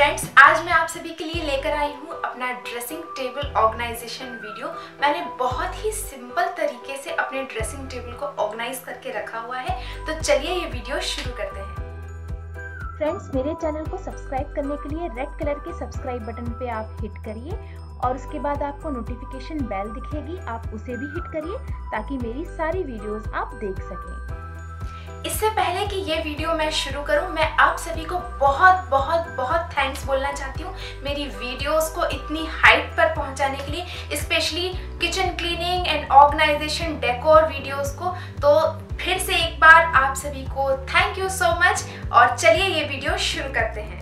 Friends, आज मैं आप सभी के लिए लेकर आई हूँ अपना ड्रेसिंग टेबल ऑर्गेनाइजेशन वीडियो। मैंने बहुत ही सिंपल तरीके से अपने ड्रेसिंग टेबल को ऑर्गेनाइज करके रखा हुआ है, तो चलिए ये वीडियो शुरू करते हैं। फ्रेंड्स, मेरे चैनल को सब्सक्राइब करने के लिए रेड कलर के सब्सक्राइब बटन पे आप हिट करिए और उसके बाद आपको नोटिफिकेशन बेल दिखेगी, आप उसे भी हिट करिए ताकि मेरी सारी वीडियोज आप देख सकें। इससे पहले कि ये वीडियो मैं शुरू करूं, मैं आप सभी को बहुत बहुत बहुत थैंक्स बोलना चाहती हूं मेरी वीडियोस को इतनी हाइट पर पहुंचाने के लिए, specially kitchen cleaning and organisation decor videos को। तो फिर से एक बार आप सभी को थैंक यू सो मच और चलिए ये वीडियो शुरू करते हैं।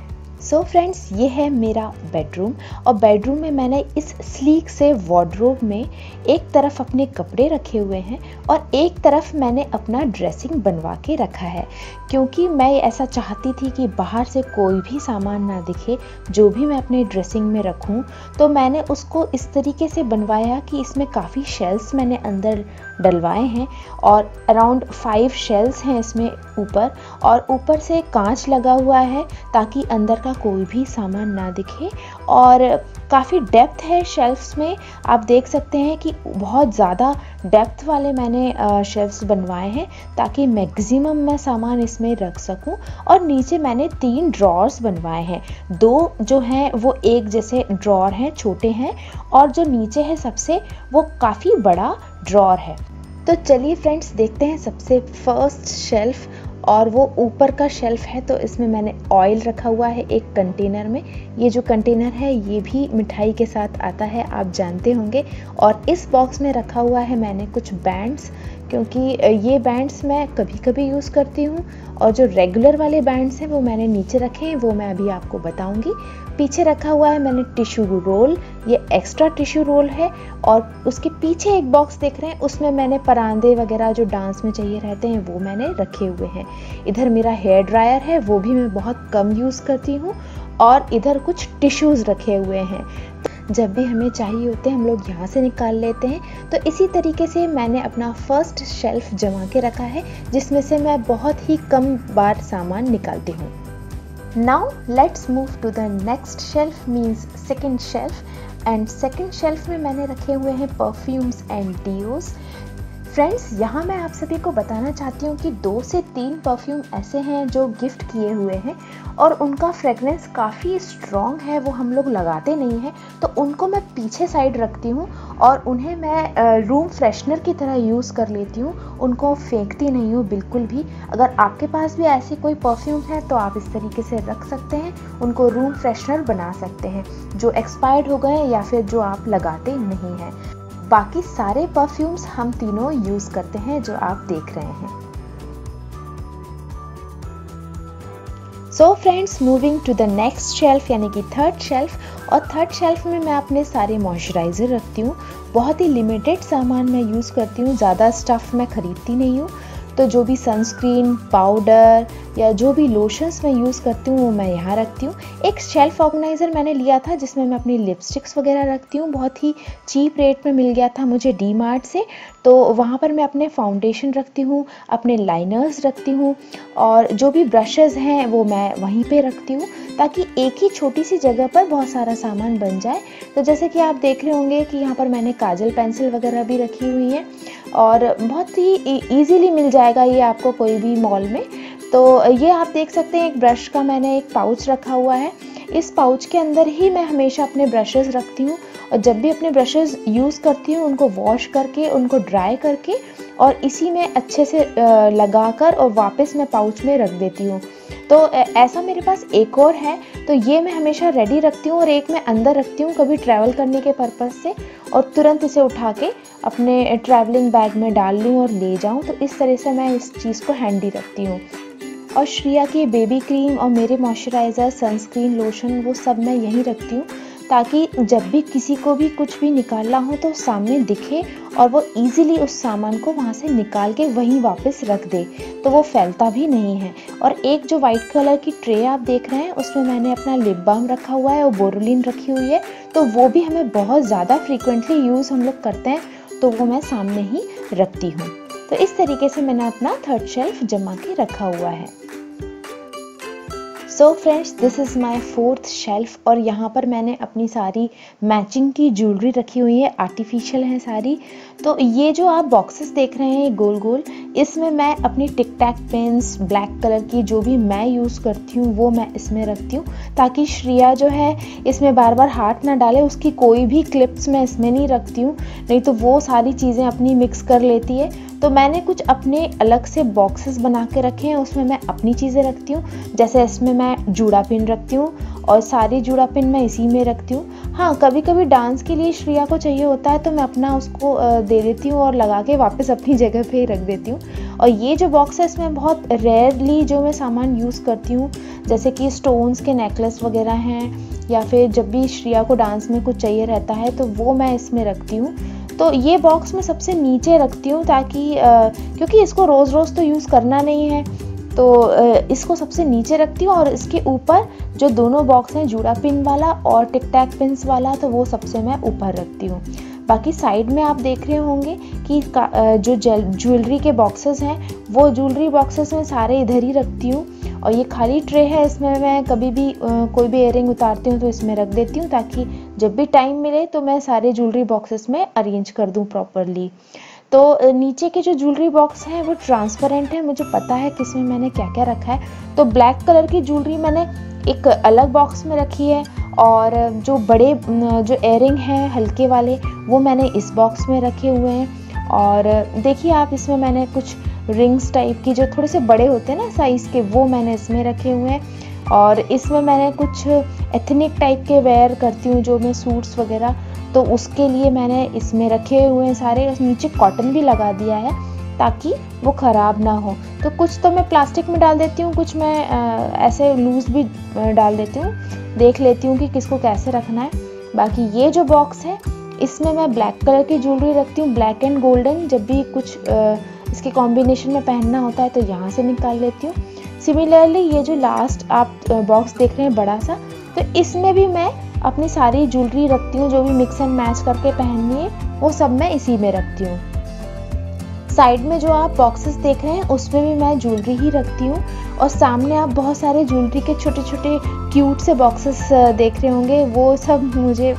सो फ्रेंड्स, ये है मेरा बेडरूम और बेडरूम में मैंने इस स्लीक से वार्डरोब में एक तरफ अपने कपड़े रखे हुए हैं और एक तरफ मैंने अपना ड्रेसिंग बनवा के रखा है, क्योंकि मैं ऐसा चाहती थी कि बाहर से कोई भी सामान ना दिखे। जो भी मैं अपने ड्रेसिंग में रखूं तो मैंने उसको इस तरीके से बनवाया कि इसमें काफ़ी शेल्फ्स मैंने अंदर डलवाए हैं और अराउंड 5 शेल्फ्स हैं इसमें ऊपर, और ऊपर से कांच लगा हुआ है ताकि अंदर का कोई भी सामान ना दिखे। और काफ़ी डेप्थ है शेल्फ्स में, आप देख सकते हैं कि बहुत ज़्यादा डेप्थ वाले मैंने शेल्फ्स बनवाए हैं ताकि मैक्सिमम मैं सामान इसमें रख सकूं। और नीचे मैंने 3 ड्रॉर्स बनवाए हैं, 2 जो हैं वो एक जैसे ड्रॉर हैं, छोटे हैं, और जो नीचे है सबसे वो काफ़ी बड़ा ड्रॉर है। तो चलिए फ्रेंड्स, देखते हैं सबसे फर्स्ट शेल्फ, और वो ऊपर का शेल्फ है। तो इसमें मैंने ऑयल रखा हुआ है एक कंटेनर में। ये जो कंटेनर है ये भी मिठाई के साथ आता है, आप जानते होंगे। और इस बॉक्स में रखा हुआ है मैंने कुछ बैंड्स, क्योंकि ये बैंड्स मैं कभी कभी यूज़ करती हूँ, और जो रेगुलर वाले बैंड्स हैं वो मैंने नीचे रखे हैं, वो मैं अभी आपको बताऊँगी। पीछे रखा हुआ है मैंने टिश्यू रोल, ये एक्स्ट्रा टिश्यू रोल है। और उसके पीछे एक बॉक्स देख रहे हैं, उसमें मैंने परांदे वगैरह जो डांस में चाहिए रहते हैं वो मैंने रखे हुए हैं। इधर मेरा हेयर ड्रायर है, वो भी मैं बहुत कम यूज़ करती हूँ। और इधर कुछ टिश्यूज़ रखे हुए हैं, जब भी हमें चाहिए होते हैं हम लोग यहाँ से निकाल लेते हैं। तो इसी तरीके से मैंने अपना फर्स्ट शेल्फ जमा के रखा है, जिसमें से मैं बहुत ही कम बार सामान निकालती हूँ। Now let's move to the next shelf, means second shelf, and second shelf में मैंने रखे हुए हैं perfumes and deos। फ्रेंड्स, यहाँ मैं आप सभी को बताना चाहती हूँ कि 2 से 3 परफ्यूम ऐसे हैं जो गिफ्ट किए हुए हैं और उनका फ्रेगरेंस काफ़ी स्ट्रॉन्ग है, वो हम लोग लगाते नहीं हैं, तो उनको मैं पीछे साइड रखती हूँ और उन्हें मैं रूम फ्रेशनर की तरह यूज़ कर लेती हूँ, उनको फेंकती नहीं हूँ बिल्कुल भी। अगर आपके पास भी ऐसे कोई परफ्यूम है तो आप इस तरीके से रख सकते हैं, उनको रूम फ्रेशनर बना सकते हैं जो एक्सपायर्ड हो गए या फिर जो आप लगाते नहीं हैं। बाकी सारे परफ्यूम्स हम तीनों यूज़ करते हैं जो आप देख रहे हैं। So friends, moving to the next shelf, यानी कि थर्ड शेल्फ। और थर्ड शेल्फ में मैं अपने सारे मॉइस्चराइज़र रखती हूँ। बहुत ही लिमिटेड सामान मैं यूज़ करती हूँ, ज़्यादा स्टफ़ मैं खरीदती नहीं हूँ। तो जो भी सनस्क्रीन पाउडर या जो भी लोशंस मैं यूज़ करती हूँ वो मैं यहाँ रखती हूँ। एक शेल्फ ऑर्गेनाइज़र मैंने लिया था जिसमें मैं अपनी लिपस्टिक्स वगैरह रखती हूँ, बहुत ही चीप रेट में मिल गया था मुझे डीमार्ट से। तो वहाँ पर मैं अपने फाउंडेशन रखती हूँ, अपने लाइनर्स रखती हूँ, और जो भी ब्रशेज़ हैं वो मैं वहीं पर रखती हूँ ताकि एक ही छोटी सी जगह पर बहुत सारा सामान बन जाए। तो जैसे कि आप देख रहे होंगे कि यहाँ पर मैंने काजल पेंसिल वगैरह भी रखी हुई है, और बहुत ही ईजीली मिल जाएगा ये आपको कोई भी मॉल में। तो ये आप देख सकते हैं, एक ब्रश का मैंने एक पाउच रखा हुआ है, इस पाउच के अंदर ही मैं हमेशा अपने ब्रशेज़ रखती हूँ। और जब भी अपने ब्रशेज़ यूज़ करती हूँ उनको वॉश करके, उनको ड्राई करके, और इसी में अच्छे से लगा कर और वापस मैं पाउच में रख देती हूँ। तो ऐसा मेरे पास एक और है, तो ये मैं हमेशा रेडी रखती हूँ और एक मैं अंदर रखती हूँ कभी ट्रैवल करने के पर्पज़ से, और तुरंत इसे उठा के अपने ट्रैवलिंग बैग में डाल लूँ और ले जाऊँ। तो इस तरह से मैं इस चीज़ को हैंडी रखती हूँ। और श्रिया की बेबी क्रीम और मेरे मॉइस्चराइज़र, सनस्क्रीन, लोशन, वो सब मैं यहीं रखती हूँ ताकि जब भी किसी को भी कुछ भी निकालना हो तो सामने दिखे और वो इजीली उस सामान को वहाँ से निकाल के वहीं वापस रख दे, तो वो फैलता भी नहीं है। और एक जो वाइट कलर की ट्रे आप देख रहे हैं उसमें मैंने अपना लिप बाम रखा हुआ है और बोरोलिन रखी हुई है, तो वो भी हमें बहुत ज़्यादा फ्रीक्वेंटली यूज़ हम लोग करते हैं, तो वो मैं सामने ही रखती हूँ। तो इस तरीके से मैंने अपना थर्ड शेल्फ जमा के रखा हुआ है। So friends, this is my 4th shelf और यहाँ पर मैंने अपनी सारी मैचिंग की ज्वेलरी रखी हुई है, आर्टिफिशियल है सारी। तो ये जो आप बॉक्सेस देख रहे हैं गोल गोल, इसमें मैं अपनी tic tac pens, black colour की जो भी मैं यूज़ करती हूँ वो मैं इसमें रखती हूँ, ताकि श्रेया जो है इसमें बार बार हाथ ना डाले। उसकी कोई भी क्लिप्स मैं इसमें नहीं रखती हूँ, नहीं तो वो सारी चीज़ें अपनी मिक्स कर लेती है। तो मैंने कुछ अपने अलग से बॉक्सेस बना के रखे हैं, उसमें मैं अपनी चीज़ें रखती हूँ। जैसे इसमें मैं जूड़ा पिन रखती हूँ और सारी जूड़ा पिन मैं इसी में रखती हूँ। हाँ, कभी कभी डांस के लिए श्रेया को चाहिए होता है तो मैं अपना उसको दे देती हूँ और लगा के वापस अपनी जगह पे ही रख देती हूँ। और ये जो बॉक्स है इसमें बहुत रेयरली जो मैं सामान यूज़ करती हूँ, जैसे कि स्टोन्स के नेकलेस वगैरह हैं, या फिर जब भी श्रेया को डांस में कुछ चाहिए रहता है तो वो मैं इसमें रखती हूँ। तो ये बॉक्स मैं सबसे नीचे रखती हूँ, ताकि क्योंकि इसको रोज़ रोज़ तो यूज़ करना नहीं है, तो इसको सबसे नीचे रखती हूँ। और इसके ऊपर जो दोनों बॉक्स हैं, जूड़ा पिन वाला और टिक टैक पिन्स वाला, तो वो सबसे मैं ऊपर रखती हूँ। बाकी साइड में आप देख रहे होंगे कि जो ज्वेलरी के बॉक्सेस हैं वो ज्वेलरी बॉक्सेस में सारे इधर ही रखती हूँ। और ये खाली ट्रे है, इसमें मैं कभी भी कोई भी इयररिंग उतारती हूँ तो इसमें रख देती हूँ, ताकि जब भी टाइम मिले तो मैं सारे ज्वेलरी बॉक्सेस में अरेंज कर दूँ प्रॉपरली। तो नीचे के जो ज्वेलरी बॉक्स हैं वो ट्रांसपेरेंट है, मुझे पता है किसमें मैंने क्या क्या रखा है। तो ब्लैक कलर की ज्वेलरी मैंने एक अलग बॉक्स में रखी है, और जो बड़े जो एयरिंग हैं हल्के वाले वो मैंने इस बॉक्स में रखे हुए हैं। और देखिए आप, इसमें मैंने कुछ रिंग्स टाइप की जो थोड़े से बड़े होते हैं ना साइज़ के, वो मैंने इसमें रखे हुए हैं। और इसमें मैंने कुछ एथनिक टाइप के वेयर करती हूँ, जो मैं सूट्स वगैरह, तो उसके लिए मैंने इसमें रखे हुए हैं सारे। नीचे कॉटन भी लगा दिया है ताकि वो ख़राब ना हो। तो कुछ तो मैं प्लास्टिक में डाल देती हूँ, कुछ मैं ऐसे लूज़ भी डाल देती हूँ, देख लेती हूँ कि किसको कैसे रखना है। बाकी ये जो बॉक्स है इसमें मैं ब्लैक कलर की ज्वेलरी रखती हूँ, ब्लैक एंड गोल्डन, जब भी कुछ इसके कॉम्बिनेशन में पहनना होता है तो यहाँ से निकाल लेती हूँ। सिमिलरली ये जो लास्ट आप बॉक्स देख रहे हैं बड़ा सा, तो इसमें भी मैं अपनी सारी ज्वेलरी रखती हूँ, जो भी मिक्स एंड मैच करके पहननी है वो सब मैं इसी में रखती हूँ। साइड में जो आप बॉक्सेस देख रहे हैं उसमें भी मैं ज्वेलरी ही रखती हूँ। और सामने आप बहुत सारे ज्वेलरी के छोटे छोटे क्यूट से बॉक्सेस देख रहे होंगे, वो सब मुझे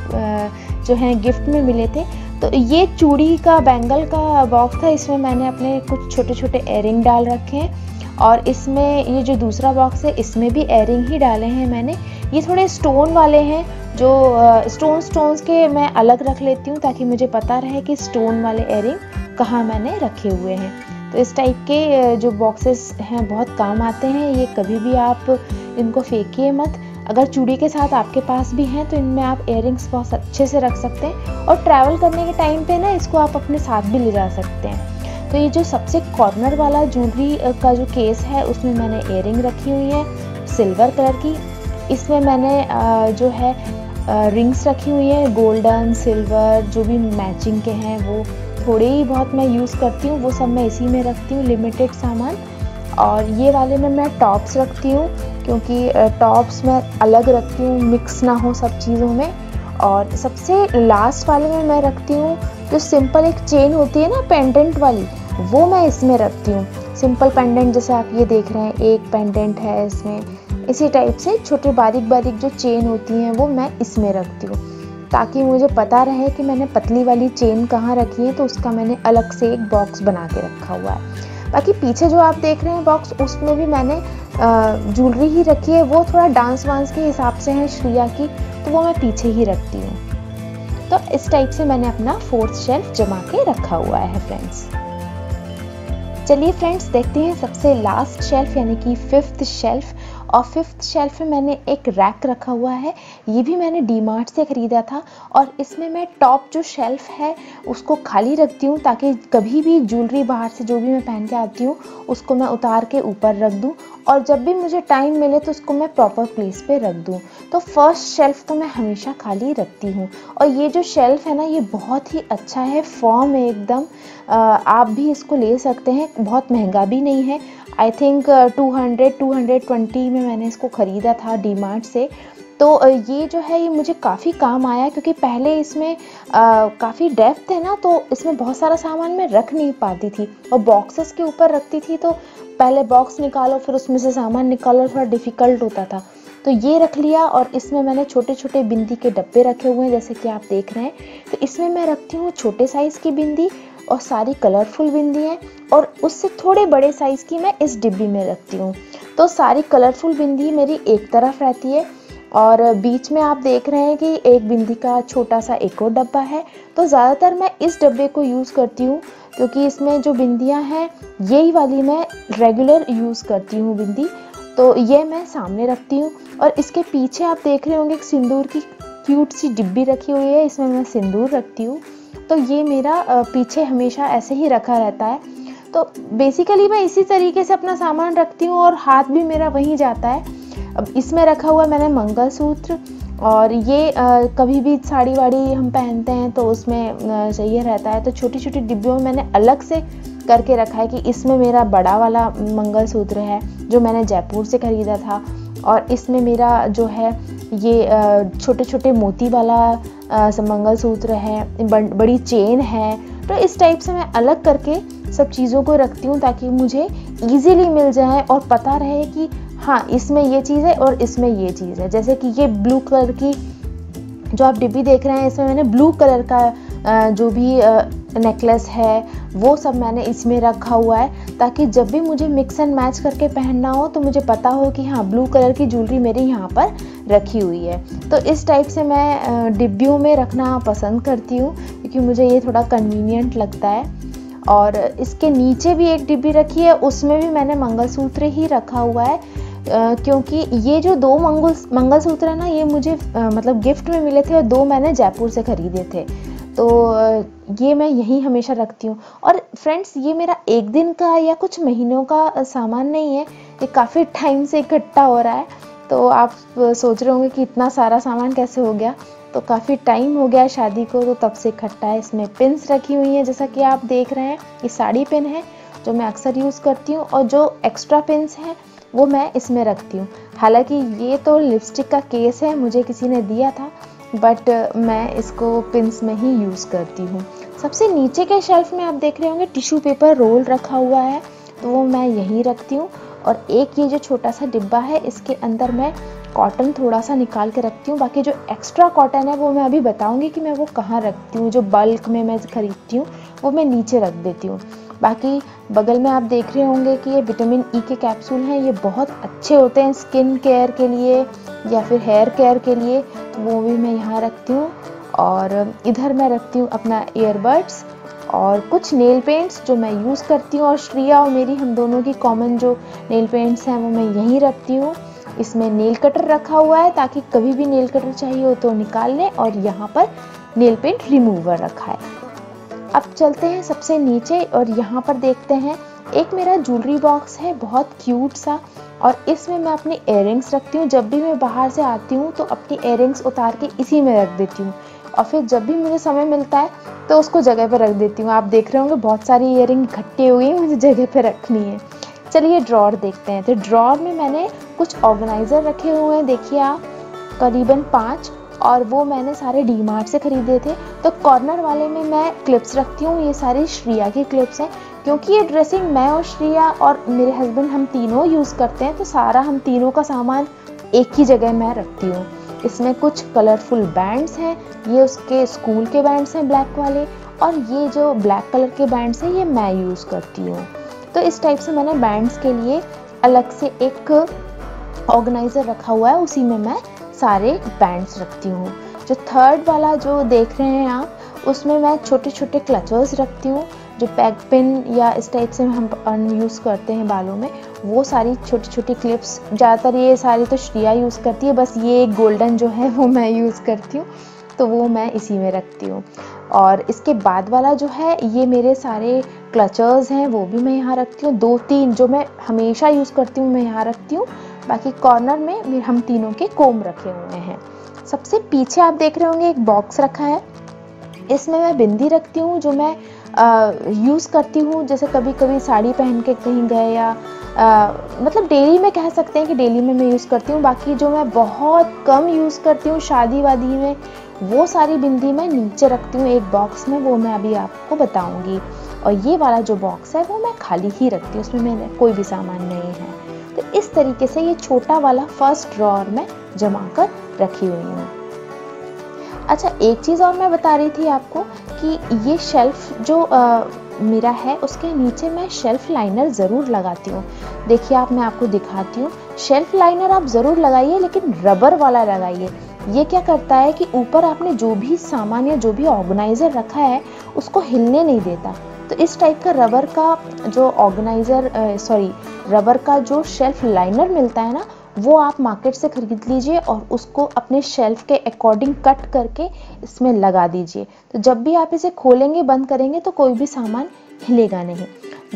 जो हैं गिफ्ट में मिले थे। तो ये चूड़ी का, बैंगल का बॉक्स था, इसमें मैंने अपने कुछ छोटे छोटे एयरिंग डाल रखे हैं। और इसमें ये जो दूसरा बॉक्स है इसमें भी एयरिंग ही डाले हैं मैंने। ये थोड़े स्टोन वाले हैं, जो स्टोन्स के मैं अलग रख लेती हूँ, ताकि मुझे पता रहे कि स्टोन वाले एयरिंग कहाँ मैंने रखे हुए हैं। तो इस टाइप के जो बॉक्सेस हैं बहुत काम आते हैं, ये कभी भी आप इनको फेंकिए मत। अगर चूड़ी के साथ आपके पास भी हैं तो इनमें आप इयररिंग्स बहुत अच्छे से रख सकते हैं, और ट्रैवल करने के टाइम पे ना इसको आप अपने साथ भी ले जा सकते हैं। तो ये जो सबसे कॉर्नर वाला ज्वेलरी का जो केस है उसमें मैंने इयररिंग रखी हुई है सिल्वर कलर की। इसमें मैंने जो है रिंग्स रखी हुई है, गोल्डन, सिल्वर, जो भी मैचिंग के हैं वो थोड़े ही बहुत मैं यूज़ करती हूँ, वो सब मैं इसी में रखती हूँ, लिमिटेड सामान। और ये वाले में मैं टॉप्स रखती हूँ, क्योंकि टॉप्स मैं अलग रखती हूँ, मिक्स ना हो सब चीज़ों में। और सबसे लास्ट वाले में मैं रखती हूँ जो तो सिंपल एक चेन होती है ना पेंडेंट वाली, वो मैं इसमें रखती हूँ। सिंपल पेंडेंट, जैसे आप ये देख रहे हैं एक पेंडेंट है इसमें, इसी टाइप से छोटे बारीक बारीक जो चेन होती हैं वो मैं इसमें रखती हूँ, ताकि मुझे पता रहे कि मैंने पतली वाली चेन कहाँ रखी है। तो उसका मैंने अलग से एक बॉक्स बना के रखा हुआ है। बाकी पीछे जो आप देख रहे हैं बॉक्स, उसमें भी मैंने ज्वेलरी ही रखी है, वो थोड़ा डांस वांस के हिसाब से है श्रेया की, तो वो मैं पीछे ही रखती हूँ। तो इस टाइप से मैंने अपना 4th शेल्फ जमा के रखा हुआ है फ्रेंड्स। चलिए फ्रेंड्स, देखते हैं सबसे लास्ट शेल्फ यानी कि 5th शेल्फ। और 5th शेल्फ में मैंने एक रैक रखा हुआ है, ये भी मैंने डीमार्ट से ख़रीदा था। और इसमें मैं टॉप जो शेल्फ है उसको खाली रखती हूँ, ताकि कभी भी ज्वेलरी बाहर से जो भी मैं पहन के आती हूँ उसको मैं उतार के ऊपर रख दूँ, और जब भी मुझे टाइम मिले तो उसको मैं प्रॉपर प्लेस पे रख दूँ। तो 1st शेल्फ तो मैं हमेशा खाली रखती हूँ। और ये जो शेल्फ़ है ना, ये बहुत ही अच्छा है, फॉर्म है एकदम। आप भी इसको ले सकते हैं, बहुत महंगा भी नहीं है। आई थिंक 200-220 में मैंने इसको ख़रीदा था डीमार्ट से। तो ये जो है ये मुझे काफ़ी काम आया, क्योंकि पहले इसमें काफ़ी डेप्थ है ना, तो इसमें बहुत सारा सामान मैं रख नहीं पाती थी और बॉक्सेस के ऊपर रखती थी, तो पहले बॉक्स निकालो फिर उसमें से सामान निकालो, थोड़ा डिफ़िकल्ट होता था। तो ये रख लिया और इसमें मैंने छोटे छोटे बिंदी के डब्बे रखे हुए हैं जैसे कि आप देख रहे हैं। तो इसमें मैं रखती हूँ छोटे साइज़ की बिंदी और सारी कलरफुल बिंदी हैं, और उससे थोड़े बड़े साइज़ की मैं इस डिब्बी में रखती हूँ। तो सारी कलरफुल बिंदी मेरी एक तरफ रहती है और बीच में आप देख रहे हैं कि एक बिंदी का छोटा सा एक और डब्बा है। तो ज़्यादातर मैं इस डब्बे को यूज़ करती हूँ क्योंकि इसमें जो बिंदियाँ हैं यही वाली मैं रेगुलर यूज़ करती हूँ बिंदी, तो ये मैं सामने रखती हूँ। और इसके पीछे आप देख रहे होंगे एक सिंदूर की क्यूट सी डिब्बी रखी हुई है, इसमें मैं सिंदूर रखती हूँ। तो ये मेरा पीछे हमेशा ऐसे ही रखा रहता है। तो बेसिकली मैं इसी तरीके से अपना सामान रखती हूँ और हाथ भी मेरा वहीं जाता है। अब इसमें रखा हुआ मैंने मंगलसूत्र, और ये कभी भी साड़ी वाड़ी हम पहनते हैं तो उसमें चाहिए रहता है, तो छोटी छोटी डिब्बियों में मैंने अलग से करके रखा है कि इसमें मेरा बड़ा वाला मंगलसूत्र है जो मैंने जयपुर से ख़रीदा था, और इसमें मेरा जो है ये छोटे छोटे मोती वाला मंगलसूत्र है, बड़ी चेन है। तो इस टाइप से मैं अलग करके सब चीज़ों को रखती हूँ ताकि मुझे ईजीली मिल जाए और पता रहे कि हाँ इसमें ये चीज़ है और इसमें ये चीज़ है। जैसे कि ये ब्लू कलर की जो आप डिब्बी देख रहे हैं, इसमें मैंने ब्लू कलर का जो भी नेकलेस है वो सब मैंने इसमें रखा हुआ है, ताकि जब भी मुझे मिक्स एंड मैच करके पहनना हो तो मुझे पता हो कि हाँ ब्लू कलर की ज्वेलरी मेरी यहाँ पर रखी हुई है। तो इस टाइप से मैं डिब्बियों में रखना पसंद करती हूँ क्योंकि मुझे ये थोड़ा कन्वीनियंट लगता है। और इसके नीचे भी एक डिब्बी रखी है, उसमें भी मैंने मंगलसूत्र ही रखा हुआ है, क्योंकि ये जो दो मंगलसूत्र है ना, ये मुझे मतलब गिफ्ट में मिले थे और दो मैंने जयपुर से ख़रीदे थे। तो ये मैं यहीं हमेशा रखती हूँ। और फ्रेंड्स, ये मेरा एक दिन का या कुछ महीनों का सामान नहीं है, ये काफ़ी टाइम से इकट्ठा हो रहा है। तो आप सोच रहे होंगे कि इतना सारा सामान कैसे हो गया, तो काफ़ी टाइम हो गया शादी को, तो तब से इकट्ठा है। इसमें पिन्स रखी हुई हैं जैसा कि आप देख रहे हैं, ये साड़ी पिन है जो मैं अक्सर यूज़ करती हूँ, और जो एक्स्ट्रा पिन्स हैं वो मैं इसमें रखती हूँ। हालांकि ये तो लिपस्टिक का केस है, मुझे किसी ने दिया था, बट मैं इसको पिन्स में ही यूज़ करती हूँ। सबसे नीचे के शेल्फ में आप देख रहे होंगे टिश्यू पेपर रोल रखा हुआ है, तो वो मैं यहीं रखती हूँ। और एक ये जो छोटा सा डिब्बा है, इसके अंदर मैं कॉटन थोड़ा सा निकाल के रखती हूँ। बाकी जो एक्स्ट्रा कॉटन है वो मैं अभी बताऊँगी कि मैं वो कहाँ रखती हूँ। जो बल्क में मैं ख़रीदती हूँ वो मैं नीचे रख देती हूँ। बाकी बगल में आप देख रहे होंगे कि ये विटामिन ई के कैप्सूल हैं, ये बहुत अच्छे होते हैं स्किन केयर के लिए या फिर हेयर केयर के लिए, तो वो भी मैं यहाँ रखती हूँ। और इधर मैं रखती हूँ अपना ईयरबड्स और कुछ नेल पेंट्स जो मैं यूज़ करती हूँ, और श्रिया और मेरी हम दोनों की कॉमन जो नेल पेंट्स हैं वो मैं यहीं रखती हूँ। इसमें नेल कटर रखा हुआ है ताकि कभी भी नेल कटर चाहिए हो तो निकाल लें, और यहाँ पर नेल पेंट रिमूवर रखा है। अब चलते हैं सबसे नीचे, और यहाँ पर देखते हैं एक मेरा ज्वेलरी बॉक्स है बहुत क्यूट सा, और इसमें मैं अपने इयररिंग्स रखती हूँ। जब भी मैं बाहर से आती हूँ तो अपनी इयररिंग्स उतार के इसी में रख देती हूँ, और फिर जब भी मुझे समय मिलता है तो उसको जगह पर रख देती हूँ। आप देख रहे होंगे बहुत सारी इयररिंग इकट्ठी हुई है, मुझे जगह पर रखनी है। चलिए ड्रॉर देखते हैं। तो ड्रॉर में मैंने कुछ ऑर्गेनाइज़र रखे हुए हैं, देखिए आप, करीबन 5, और वो मैंने सारे डीमार्ट से ख़रीदे थे। तो कॉर्नर वाले में मैं क्लिप्स रखती हूँ, ये सारी श्रिया की क्लिप्स हैं, क्योंकि ये ड्रेसिंग मैं और श्रिया और मेरे हस्बैंड हम तीनों यूज़ करते हैं, तो सारा हम तीनों का सामान एक ही जगह मैं रखती हूँ। इसमें कुछ कलरफुल बैंड्स हैं, ये उसके स्कूल के बैंड्स हैं ब्लैक वाले, और ये जो ब्लैक कलर के बैंड्स हैं ये मैं यूज़ करती हूँ। तो इस टाइप से मैंने बैंड्स के लिए अलग से एक ऑर्गेनाइज़र रखा हुआ है, उसी में मैं सारे बैंड्स रखती हूँ। जो थर्ड वाला जो देख रहे हैं आप, उसमें मैं छोटे छोटे क्लचर्स रखती हूँ, जो पैक पिन या इस टाइप से हम यूज़ करते हैं बालों में, वो सारी छोटी छोटी क्लिप्स, ज़्यादातर ये सारी तो श्रिया यूज़ करती है, बस ये एक गोल्डन जो है वो मैं यूज़ करती हूँ, तो वो मैं इसी में रखती हूँ। और इसके बाद वाला जो है ये मेरे सारे क्लचर्स हैं, वो भी मैं यहाँ रखती हूँ। 2-3 जो मैं हमेशा यूज़ करती हूँ मैं यहाँ रखती हूँ। बाकी कॉर्नर में हम तीनों के कोम रखे हुए हैं। सबसे पीछे आप देख रहे होंगे एक बॉक्स रखा है, इसमें मैं बिंदी रखती हूँ जो मैं यूज़ करती हूँ, जैसे कभी कभी साड़ी पहन के कहीं गए या मतलब डेली में कह सकते हैं कि डेली में मैं यूज़ करती हूँ। बाकी जो मैं बहुत कम यूज़ करती हूँ शादी वादी में, वो सारी बिंदी मैं नीचे रखती हूँ एक बॉक्स में, वो मैं अभी आपको बताऊँगी। और ये वाला जो बॉक्स है वो मैं खाली ही रखती हूँ, उसमें मेरा कोई भी सामान नहीं है। तो इस तरीके से ये छोटा वाला फर्स्ट ड्रॉअर में जमा कर रखी हुई हूँ। अच्छा, एक चीज़ और मैं बता रही थी आपको कि ये शेल्फ़ जो मेरा है उसके नीचे मैं शेल्फ़ लाइनर ज़रूर लगाती हूँ। देखिए आप, मैं आपको दिखाती हूँ। शेल्फ़ लाइनर आप ज़रूर लगाइए, लेकिन रबर वाला लगाइए। ये क्या करता है कि ऊपर आपने जो भी सामान या जो भी ऑर्गेनाइज़र रखा है उसको हिलने नहीं देता। तो इस टाइप का रबर का जो रबर का जो शेल्फ़ लाइनर मिलता है ना, वो आप मार्केट से ख़रीद लीजिए और उसको अपने शेल्फ़ के अकॉर्डिंग कट करके इसमें लगा दीजिए। तो जब भी आप इसे खोलेंगे, बंद करेंगे तो कोई भी सामान हिलेगा नहीं।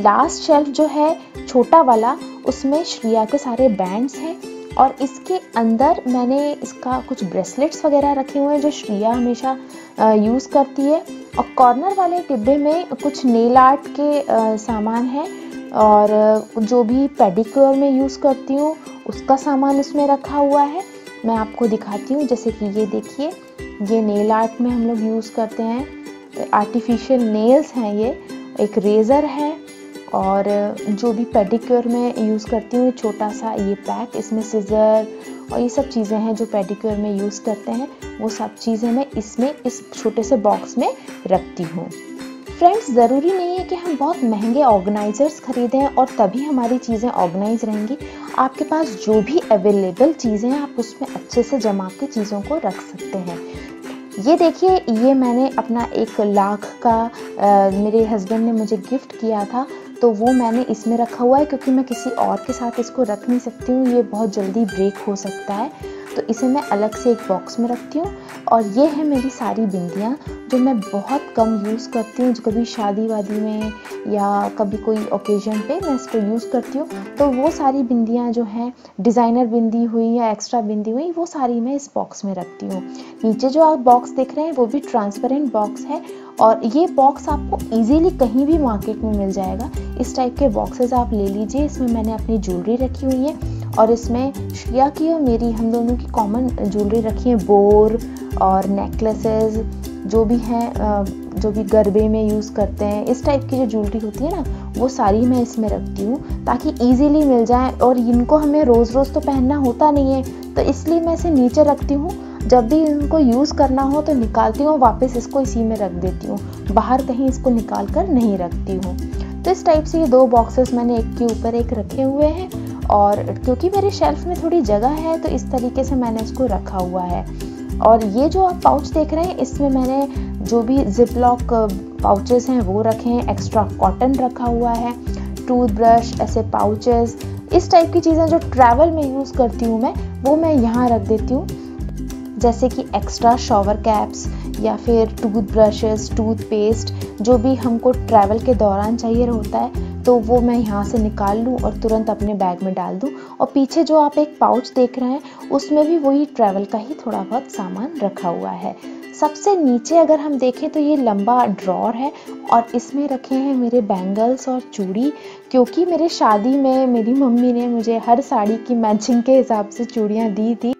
लास्ट शेल्फ़ जो है छोटा वाला, उसमें श्रिया के सारे बैंड्स हैं और इसके अंदर मैंने इसका कुछ ब्रेसलेट्स वगैरह रखे हुए हैं जो श्रिया हमेशा यूज़ करती है। और कॉर्नर वाले डिब्बे में कुछ नेल आर्ट के सामान हैं और जो भी पेडिक्योर में यूज़ करती हूँ उसका सामान उसमें रखा हुआ है। मैं आपको दिखाती हूँ, जैसे कि ये देखिए, ये नेल आर्ट में हम लोग यूज़ करते हैं, आर्टिफिशियल नेल्स हैं, ये एक रेज़र है। और जो भी पेडिक्योर में यूज़ करती हूँ छोटा सा ये पैक, इसमें सीज़र और ये सब चीज़ें हैं जो पेडिक्योर में यूज़ करते हैं, वो सब चीज़ें मैं इसमें इस छोटे से बॉक्स में रखती हूँ। फ्रेंड्स, ज़रूरी नहीं है कि हम बहुत महंगे ऑर्गेनाइज़र्स ख़रीदें और तभी हमारी चीज़ें ऑर्गेनाइज रहेंगी। आपके पास जो भी अवेलेबल चीज़ें हैं आप उसमें अच्छे से जमा के चीज़ों को रख सकते हैं। ये देखिए, ये मैंने अपना 1 लाख का मेरे हस्बैंड ने मुझे गिफ्ट किया था, तो वो मैंने इसमें रखा हुआ है क्योंकि मैं किसी और के साथ इसको रख नहीं सकती हूँ, ये बहुत जल्दी ब्रेक हो सकता है। तो इसे मैं अलग से एक बॉक्स में रखती हूँ। और ये है मेरी सारी बिंदियाँ जो मैं बहुत कम यूज़ करती हूँ, कभी शादी वादी में या कभी कोई ओकेज़न पे मैं इसको यूज़ करती हूँ। तो वो सारी बिंदियाँ जो हैं, डिज़ाइनर बिंदी हुई या एक्स्ट्रा बिंदी हुई, वो सारी मैं इस बॉक्स में रखती हूँ। नीचे जो आप बॉक्स देख रहे हैं वो भी ट्रांसपेरेंट बॉक्स है और ये बॉक्स आपको इजीली कहीं भी मार्केट में मिल जाएगा। इस टाइप के बॉक्सेस आप ले लीजिए। इसमें मैंने अपनी ज्वेलरी रखी हुई है और इसमें श्रिया की और मेरी, हम दोनों की कॉमन ज्वेलरी रखी है, बोर और नेकलेसेस जो भी हैं, जो भी गरबे में यूज़ करते हैं, इस टाइप की जो ज्वेलरी होती है ना, वो सारी मैं इसमें रखती हूँ ताकि ईजीली मिल जाए। और इनको हमें रोज़ रोज़ तो पहनना होता नहीं है, तो इसलिए मैं इसे नीचे रखती हूँ। जब भी इनको यूज़ करना हो तो निकालती हूँ, वापस इसको इसी में रख देती हूँ, बाहर कहीं इसको निकाल कर नहीं रखती हूँ। तो इस टाइप से ये 2 बॉक्सेस मैंने एक के ऊपर एक रखे हुए हैं और क्योंकि मेरे शेल्फ़ में थोड़ी जगह है तो इस तरीके से मैंने इसको रखा हुआ है। और ये जो आप पाउच देख रहे हैं, इसमें मैंने जो भी जिपलॉक पाउचेस हैं वो रखे हैं, एक्स्ट्रा कॉटन रखा हुआ है, टूथब्रश, ऐसे पाउचेस, इस टाइप की चीज़ें जो ट्रैवल में यूज़ करती हूँ मैं, वो मैं यहाँ रख देती हूँ। जैसे कि एक्स्ट्रा शॉवर कैप्स या फिर टूथब्रशेस, टूथपेस्ट, जो भी हमको ट्रैवल के दौरान चाहिए होता है तो वो मैं यहाँ से निकाल लूँ और तुरंत अपने बैग में डाल दूँ। और पीछे जो आप एक पाउच देख रहे हैं उसमें भी वही ट्रैवल का ही थोड़ा बहुत सामान रखा हुआ है। सबसे नीचे अगर हम देखें तो ये लंबा ड्रॉर है और इसमें रखे हैं मेरे बैंगल्स और चूड़ी, क्योंकि मेरे शादी में मेरी मम्मी ने मुझे हर साड़ी की मैचिंग के हिसाब से चूड़ियाँ दी थी,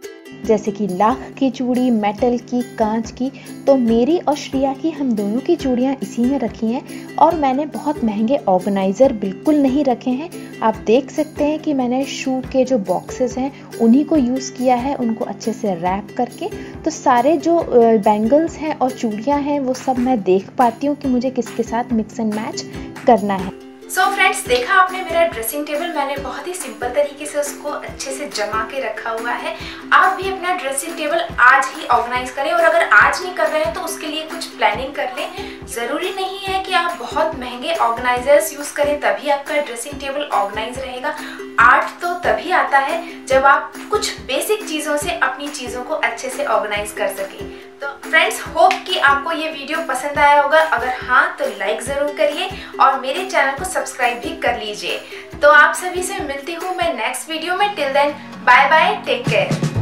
जैसे कि लाख की चूड़ी, मेटल की, कांच की। तो मेरी और श्रिया की, हम दोनों की चूड़ियाँ इसी में रखी हैं। और मैंने बहुत महंगे ऑर्गेनाइज़र बिल्कुल नहीं रखे हैं। आप देख सकते हैं कि मैंने शू के जो बॉक्सेस हैं उन्हीं को यूज़ किया है, उनको अच्छे से रैप करके। तो सारे जो बैंगल्स हैं और चूड़ियाँ हैं वो सब मैं देख पाती हूँ कि मुझे किसके साथ मिक्स एंड मैच करना है। सो फ्रेंड्स, देखा आपने मेरा ड्रेसिंग टेबल, मैंने बहुत ही सिंपल तरीके से उसको अच्छे से जमा के रखा हुआ है। आप भी अपना ड्रेसिंग टेबल आज ही ऑर्गेनाइज करें और अगर आज नहीं कर रहे हैं तो उसके लिए कुछ प्लानिंग कर लें। ज़रूरी नहीं है कि आप बहुत महंगे ऑर्गेनाइजर्स यूज़ करें तभी आपका ड्रेसिंग टेबल ऑर्गेनाइज रहेगा। आर्ट तो तभी आता है जब आप कुछ बेसिक चीज़ों से अपनी चीज़ों को अच्छे से ऑर्गेनाइज कर सकें। तो फ्रेंड्स, होप कि आपको ये वीडियो पसंद आया होगा। अगर हाँ तो लाइक ज़रूर करिए और मेरे चैनल को सब्सक्राइब भी कर लीजिए। तो आप सभी से मिलती हूँ मैं नेक्स्ट वीडियो में। Till then, bye bye, take care.